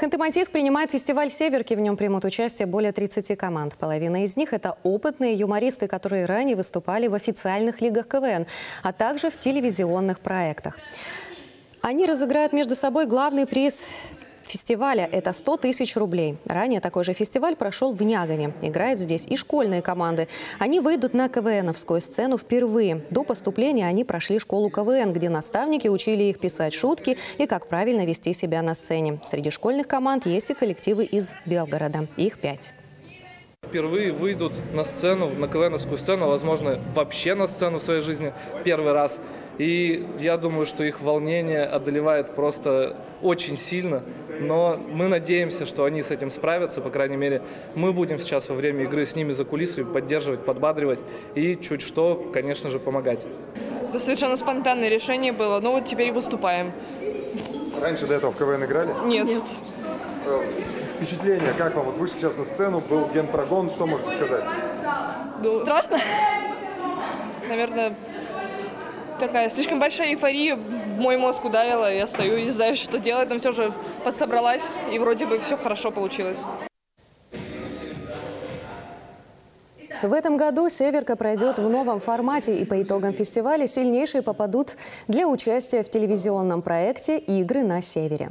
Ханты-Мансийск принимает фестиваль «Северки». В нем примут участие более 30 команд. Половина из них – это опытные юмористы, которые ранее выступали в официальных лигах КВН, а также в телевизионных проектах. Они разыграют между собой главный приз фестиваля – это 100 тысяч рублей. Ранее такой же фестиваль прошел в Нягане. Играют здесь и школьные команды. Они выйдут на КВНовскую сцену впервые. До поступления они прошли школу КВН, где наставники учили их писать шутки и как правильно вести себя на сцене. Среди школьных команд есть и коллективы из Белгорода. Их 5. Впервые выйдут на сцену, на КВНовскую сцену, возможно, вообще на сцену в своей жизни первый раз. И я думаю, что их волнение одолевает просто очень сильно. Но мы надеемся, что они с этим справятся. По крайней мере, мы будем сейчас во время игры с ними за кулисами поддерживать, подбадривать и чуть что, конечно же, помогать. Это совершенно спонтанное решение было. Ну вот теперь и выступаем. Раньше до этого в КВН играли? Нет. Впечатление, как вам? Вот вы сейчас на сцену, был генпрогон, что можете сказать? Страшно? Наверное, такая слишком большая эйфория в мой мозг ударила, я стою и не знаю, что делать, но все же подсобралась и вроде бы все хорошо получилось. В этом году «Северка» пройдет в новом формате, и по итогам фестиваля сильнейшие попадут для участия в телевизионном проекте «Игры на Севере».